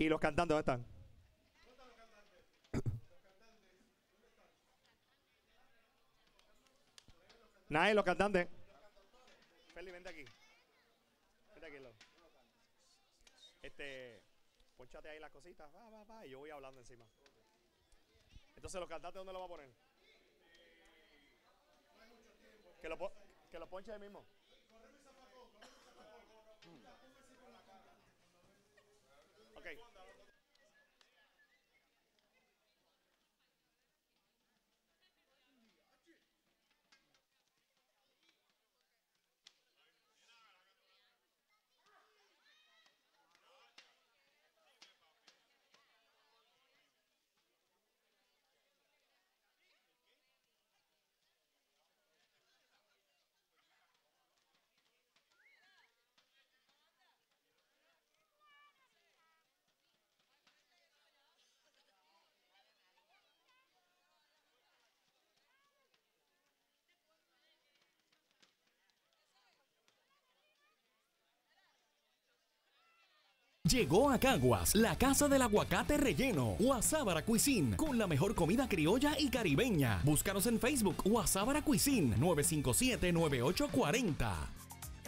¿Y los cantantes dónde están? Nadie, los cantantes. Ferdi, vente aquí. Vente aquí, Lord. Ponchate ahí las cositas. Va, va, va. Y yo voy hablando encima. Entonces, los cantantes, ¿dónde los va a poner? Que lo ponche ahí mismo. Ok. Llegó a Caguas, la casa del aguacate relleno, Guasábara Cuisine, con la mejor comida criolla y caribeña. Búscanos en Facebook, Guasábara Cuisine, 957-9840.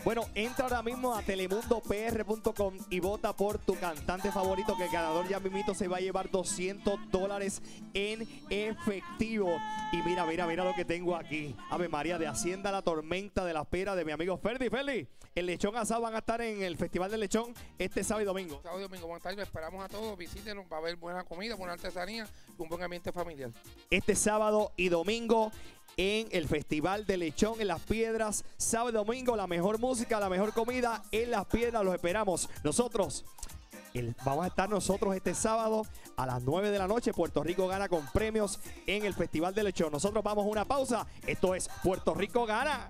Bueno, entra ahora mismo a telemundopr.com y vota por tu cantante favorito, que el ganador ya mismito se va a llevar $200 en efectivo. Y mira, mira, mira lo que tengo aquí. Ave María, de Hacienda La Tormenta, de la Pera, de mi amigo Ferdi. Ferdi, el lechón asado van a estar en el Festival del Lechón este sábado y domingo. Sábado y domingo van a estar, esperamos a todos, visítenos, va a haber buena comida, buena artesanía y un buen ambiente familiar. Este sábado y domingo en el Festival del Lechón en Las Piedras, sábado y domingo, la mejor música, la mejor comida en Las Piedras, los esperamos. Nosotros vamos a estar nosotros este sábado a las 9 de la noche, Puerto Rico Gana con premios en el Festival del Lechón. Nosotros vamos a una pausa, esto es Puerto Rico Gana.